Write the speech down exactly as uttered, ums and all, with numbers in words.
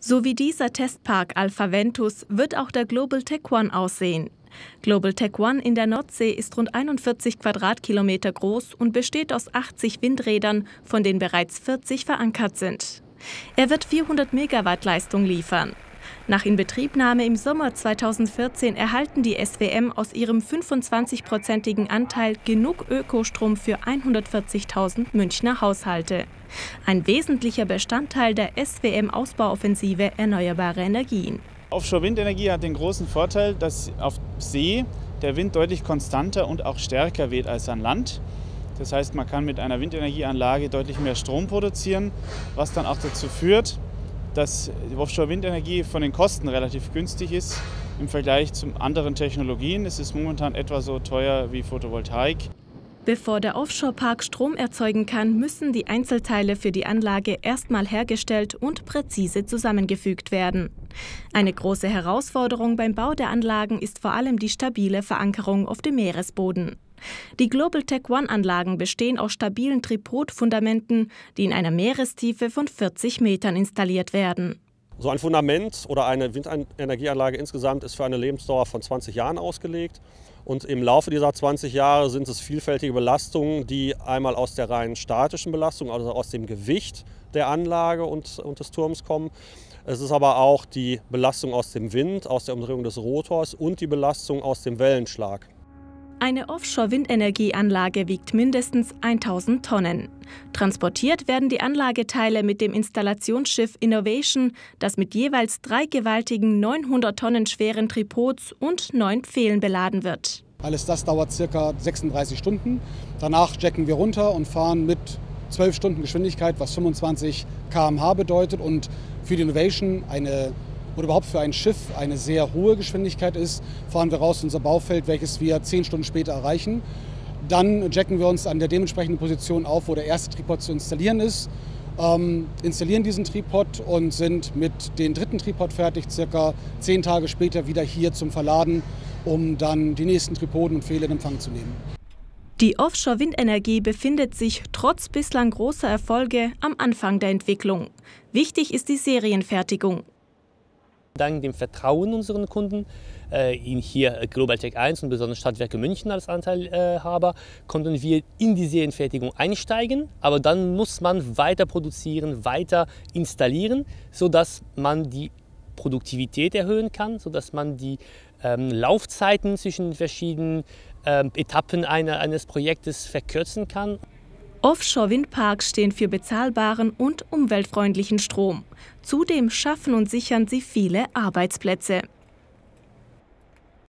So wie dieser Testpark Alpha Ventus wird auch der Global Tech One aussehen. Global Tech One in der Nordsee ist rund einundvierzig Quadratkilometer groß und besteht aus achtzig Windrädern, von denen bereits vierzig verankert sind. Er wird vierhundert Megawatt Leistung liefern. Nach Inbetriebnahme im Sommer zweitausendvierzehn erhalten die S W M aus ihrem fünfundzwanzigprozentigen Anteil genug Ökostrom für hundertvierzigtausend Münchner Haushalte. Ein wesentlicher Bestandteil der S W M-Ausbauoffensive erneuerbare Energien. Offshore-Windenergie hat den großen Vorteil, dass auf See der Wind deutlich konstanter und auch stärker weht als an Land. Das heißt, man kann mit einer Windenergieanlage deutlich mehr Strom produzieren, was dann auch dazu führt, dass die Offshore-Windenergie von den Kosten relativ günstig ist im Vergleich zu anderen Technologien. Es ist momentan etwa so teuer wie Photovoltaik. Bevor der Offshore-Park Strom erzeugen kann, müssen die Einzelteile für die Anlage erstmal hergestellt und präzise zusammengefügt werden. Eine große Herausforderung beim Bau der Anlagen ist vor allem die stabile Verankerung auf dem Meeresboden. Die Global Tech One-Anlagen bestehen aus stabilen Tripod-Fundamenten, die in einer Meerestiefe von vierzig Metern installiert werden. So ein Fundament oder eine Windenergieanlage insgesamt ist für eine Lebensdauer von zwanzig Jahren ausgelegt. Und im Laufe dieser zwanzig Jahre sind es vielfältige Belastungen, die einmal aus der rein statischen Belastung, also aus dem Gewicht der Anlage und, und des Turms kommen. Es ist aber auch die Belastung aus dem Wind, aus der Umdrehung des Rotors und die Belastung aus dem Wellenschlag. Eine Offshore-Windenergieanlage wiegt mindestens tausend Tonnen. Transportiert werden die Anlageteile mit dem Installationsschiff Innovation, das mit jeweils drei gewaltigen neunhundert Tonnen schweren Tripods und neun Pfählen beladen wird. Alles das dauert circa sechsunddreißig Stunden. Danach jacken wir runter und fahren mit zwölf Stunden Geschwindigkeit, was fünfundzwanzig Kilometer pro Stunde bedeutet und für die Innovation eine oder überhaupt für ein Schiff eine sehr hohe Geschwindigkeit ist, fahren wir raus in unser Baufeld, welches wir zehn Stunden später erreichen. Dann jacken wir uns an der dementsprechenden Position auf, wo der erste Tripod zu installieren ist, ähm, installieren diesen Tripod und sind mit dem dritten Tripod fertig, circa zehn Tage später wieder hier zum Verladen, um dann die nächsten Tripoden und Pfähle in Empfang zu nehmen. Die Offshore-Windenergie befindet sich trotz bislang großer Erfolge am Anfang der Entwicklung. Wichtig ist die Serienfertigung. Dank dem Vertrauen unseren Kunden, äh, in hier Global Tech eins und besonders Stadtwerke München als Anteilhaber, konnten wir in die Serienfertigung einsteigen. Aber dann muss man weiter produzieren, weiter installieren, sodass man die Produktivität erhöhen kann, sodass man die ähm, Laufzeiten zwischen verschiedenen ähm, Etappen einer, eines Projektes verkürzen kann. Offshore-Windparks stehen für bezahlbaren und umweltfreundlichen Strom. Zudem schaffen und sichern sie viele Arbeitsplätze.